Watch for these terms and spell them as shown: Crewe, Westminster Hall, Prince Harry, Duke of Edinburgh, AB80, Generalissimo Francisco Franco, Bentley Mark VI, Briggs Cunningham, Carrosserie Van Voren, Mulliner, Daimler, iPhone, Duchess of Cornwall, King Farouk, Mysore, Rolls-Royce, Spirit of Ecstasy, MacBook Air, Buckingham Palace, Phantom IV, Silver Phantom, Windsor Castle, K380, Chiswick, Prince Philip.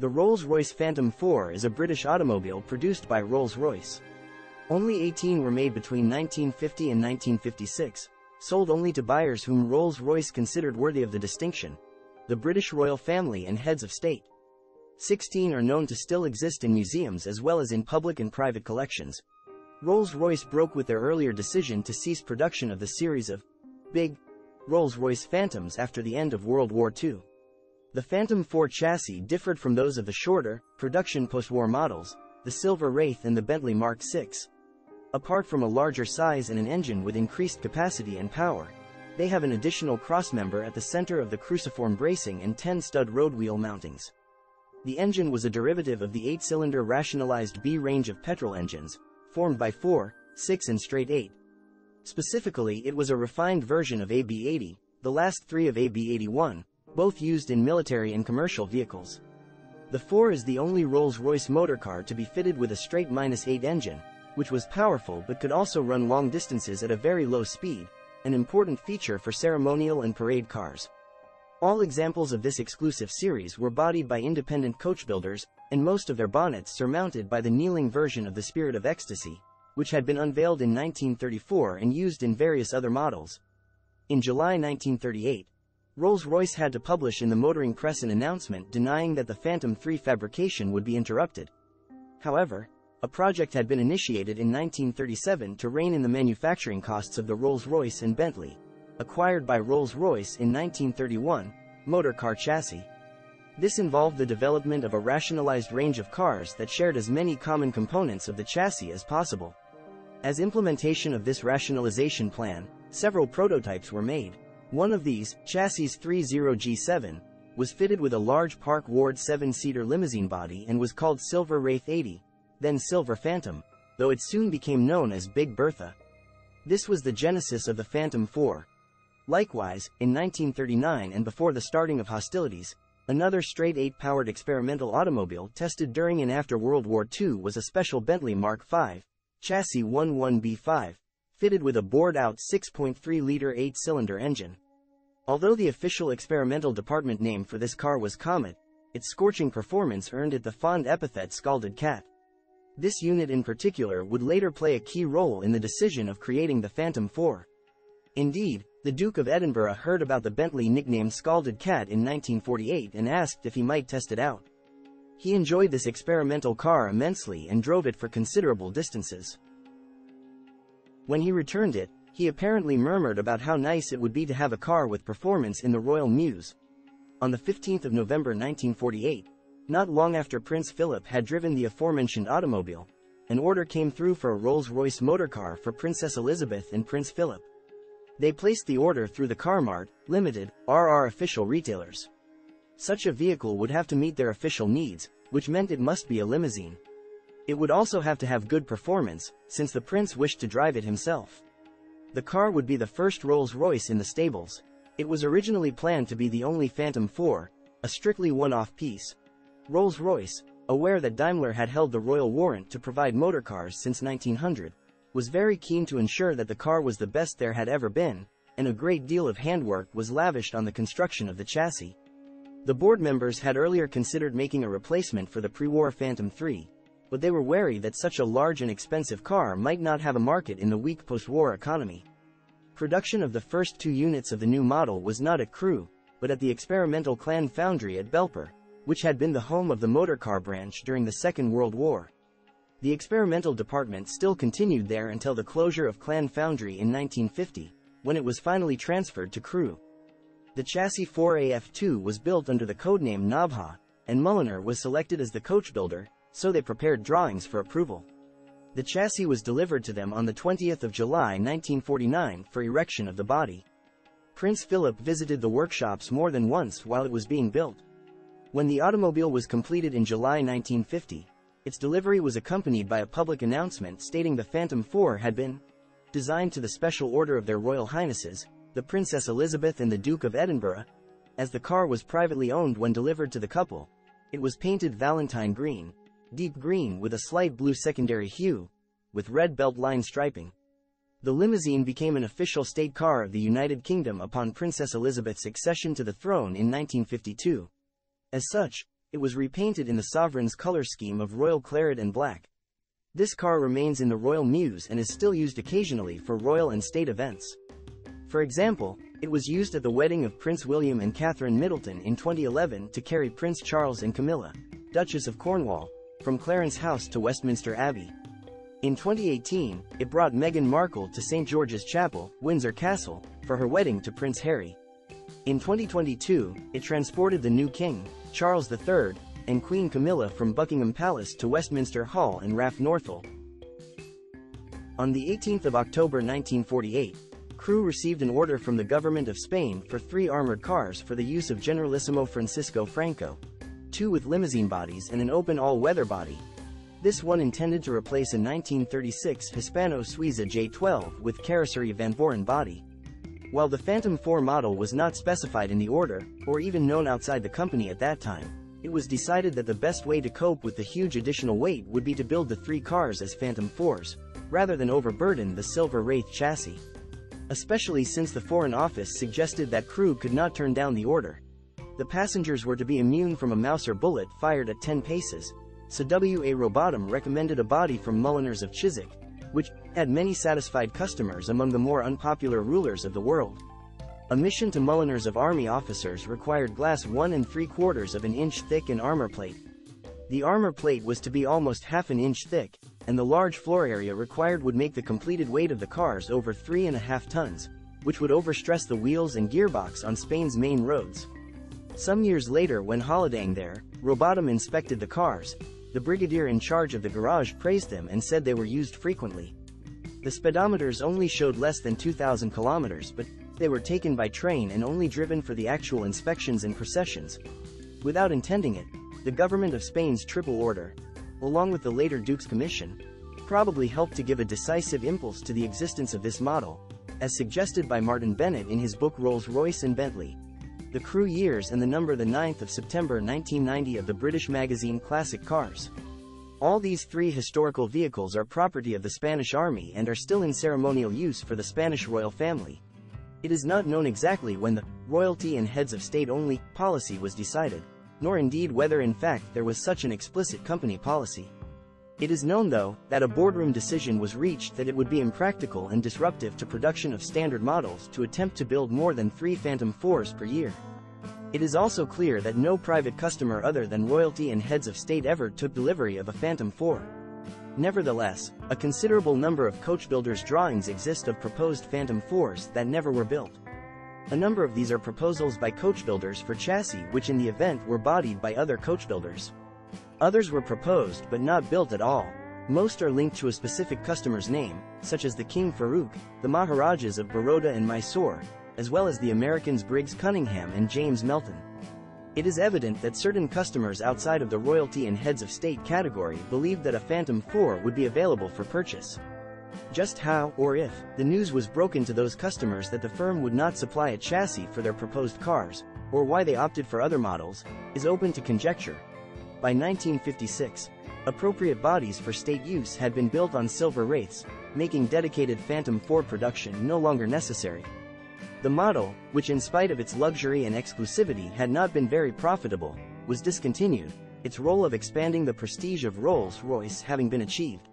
The Rolls-Royce Phantom IV is a British automobile produced by Rolls-Royce. Only 18 were made between 1950 and 1956, sold only to buyers whom Rolls-Royce considered worthy of the distinction, the British royal family and heads of state. 16 are known to still exist in museums as well as in public and private collections. Rolls-Royce broke with their earlier decision to cease production of the series of big Rolls-Royce Phantoms after the end of World War II. The Phantom IV chassis differed from those of the shorter, production post-war models, the Silver Wraith and the Bentley Mark VI. Apart from a larger size and an engine with increased capacity and power, they have an additional crossmember at the center of the cruciform bracing and 10-stud road wheel mountings. The engine was a derivative of the 8-cylinder rationalized B range of petrol engines, formed by 4, 6 and straight 8. Specifically, it was a refined version of AB80, the last three of AB81, both used in military and commercial vehicles. The 4 is the only Rolls-Royce motorcar to be fitted with a straight -8 engine, which was powerful but could also run long distances at a very low speed, an important feature for ceremonial and parade cars. All examples of this exclusive series were bodied by independent coachbuilders, and most of their bonnets surmounted by the kneeling version of the Spirit of Ecstasy, which had been unveiled in 1934 and used in various other models. In July 1938, Rolls-Royce had to publish in the motoring press an announcement denying that the Phantom III fabrication would be interrupted. However, a project had been initiated in 1937 to rein in the manufacturing costs of the Rolls-Royce and Bentley, acquired by Rolls-Royce in 1931, motorcar chassis. This involved the development of a rationalized range of cars that shared as many common components of the chassis as possible. As implementation of this rationalization plan, several prototypes were made. One of these, Chassis 30G7, was fitted with a large Park Ward 7-seater limousine body and was called Silver Wraith 80, then Silver Phantom, though it soon became known as Big Bertha. This was the genesis of the Phantom IV. Likewise, in 1939 and before the starting of hostilities, another straight 8-powered experimental automobile tested during and after World War II was a special Bentley Mark V, Chassis 11B5, fitted with a bored-out 6.3-liter 8-cylinder engine. Although the official experimental department name for this car was Comet, its scorching performance earned it the fond epithet Scalded Cat. This unit in particular would later play a key role in the decision of creating the Phantom IV. Indeed, the Duke of Edinburgh heard about the Bentley nicknamed Scalded Cat in 1948 and asked if he might test it out. He enjoyed this experimental car immensely and drove it for considerable distances. When he returned it, he apparently murmured about how nice it would be to have a car with performance in the royal muse. On the 15th of November 1948, not long after Prince Philip had driven the aforementioned automobile, an order came through for a Rolls-Royce motorcar for Princess Elizabeth and Prince Philip. They placed the order through the Car Mart, Limited, RR official retailers. Such a vehicle would have to meet their official needs, which meant it must be a limousine. It would also have to have good performance, since the prince wished to drive it himself. The car would be the first Rolls-Royce in the stables. It was originally planned to be the only Phantom IV, a strictly one-off piece. Rolls-Royce, aware that Daimler had held the royal warrant to provide motorcars since 1900, was very keen to ensure that the car was the best there had ever been, and a great deal of handwork was lavished on the construction of the chassis. The board members had earlier considered making a replacement for the pre-war Phantom III, but they were wary that such a large and expensive car might not have a market in the weak post-war economy. Production of the first two units of the new model was not at Crewe, but at the experimental Clan Foundry at Belper, which had been the home of the motorcar branch during the Second World War. The experimental department still continued there until the closure of Clan Foundry in 1950, when it was finally transferred to Crewe. The Chassis 4AF2 was built under the codename Navha, and Mulliner was selected as the coachbuilder, so they prepared drawings for approval. The chassis was delivered to them on the 20th of July 1949 for erection of the body. Prince Philip visited the workshops more than once while it was being built. When the automobile was completed in July 1950, its delivery was accompanied by a public announcement stating the Phantom IV had been designed to the special order of their Royal Highnesses, the Princess Elizabeth and the Duke of Edinburgh. As the car was privately owned when delivered to the couple, it was painted Valentine green, deep green with a slight blue secondary hue, with red belt line striping. The limousine became an official state car of the United Kingdom upon Princess Elizabeth's accession to the throne in 1952. As such, it was repainted in the sovereign's color scheme of royal claret and black. This car remains in the Royal Mews and is still used occasionally for royal and state events. For example, it was used at the wedding of Prince William and Catherine Middleton in 2011 to carry Prince Charles and Camilla, Duchess of Cornwall, from Clarence House to Westminster Abbey. In 2018, it brought Meghan Markle to St. George's Chapel, Windsor Castle, for her wedding to Prince Harry. In 2022, it transported the new King, Charles III, and Queen Camilla from Buckingham Palace to Westminster Hall and Raff Northall. On the 18th of October 1948, Crewe received an order from the government of Spain for 3 armored cars for the use of Generalissimo Francisco Franco, 2 with limousine bodies and an open all-weather body. This one intended to replace a 1936 Hispano-Suiza J12 with Carrosserie Van Voren body. While the Phantom IV model was not specified in the order, or even known outside the company at that time, it was decided that the best way to cope with the huge additional weight would be to build the 3 cars as Phantom IVs, rather than overburden the Silver Wraith chassis. Especially since the Foreign Office suggested that Crewe could not turn down the order. The passengers were to be immune from a Mauser bullet fired at 10 paces. So W.A. Robotham recommended a body from Mulliner's of Chiswick, which had many satisfied customers among the more unpopular rulers of the world. A mission to Mulliner's of army officers required glass 1 3/4 of an inch thick and armor plate. The armor plate was to be almost half an inch thick, and the large floor area required would make the completed weight of the cars over 3.5 tons, which would overstress the wheels and gearbox on Spain's main roads. Some years later, when holidaying there, Robotham inspected the cars. The brigadier in charge of the garage praised them and said they were used frequently. The speedometers only showed less than 2,000 kilometers, but they were taken by train and only driven for the actual inspections and processions. Without intending it, the government of Spain's triple order, along with the later Duke's commission, probably helped to give a decisive impulse to the existence of this model, as suggested by Martin Bennett in his book Rolls-Royce and Bentley. The Crewe years and the number the 9th of September 1990 of the British magazine Classic Cars. All these 3 historical vehicles are property of the Spanish Army and are still in ceremonial use for the Spanish royal family. It is not known exactly when the royalty and heads of state-only policy was decided, nor indeed whether in fact there was such an explicit company policy. It is known though, that a boardroom decision was reached that it would be impractical and disruptive to production of standard models to attempt to build more than 3 Phantom IVs per year. It is also clear that no private customer other than royalty and heads of state ever took delivery of a Phantom IV. Nevertheless, a considerable number of coachbuilders' drawings exist of proposed Phantom IVs that never were built. A number of these are proposals by coachbuilders for chassis which in the event were bodied by other coachbuilders. Others were proposed but not built at all. Most are linked to a specific customer's name, such as the King Farouk, the Maharajas of Baroda and Mysore, as well as the Americans Briggs Cunningham and James Melton. It is evident that certain customers outside of the royalty and heads of state category believed that a Phantom IV would be available for purchase. Just how, or if, the news was broken to those customers that the firm would not supply a chassis for their proposed cars, or why they opted for other models, is open to conjecture. By 1956, appropriate bodies for state use had been built on Silver Wraiths, making dedicated Phantom IV production no longer necessary. The model, which in spite of its luxury and exclusivity had not been very profitable, was discontinued, its role of expanding the prestige of Rolls-Royce having been achieved.